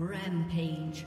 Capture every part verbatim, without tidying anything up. Rampage.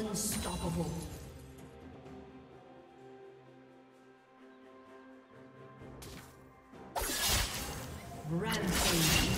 Unstoppable. Rampage.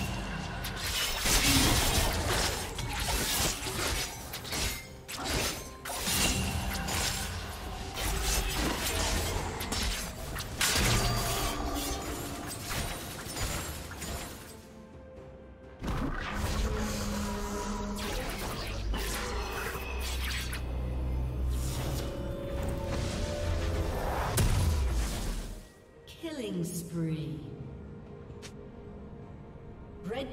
Spree. Red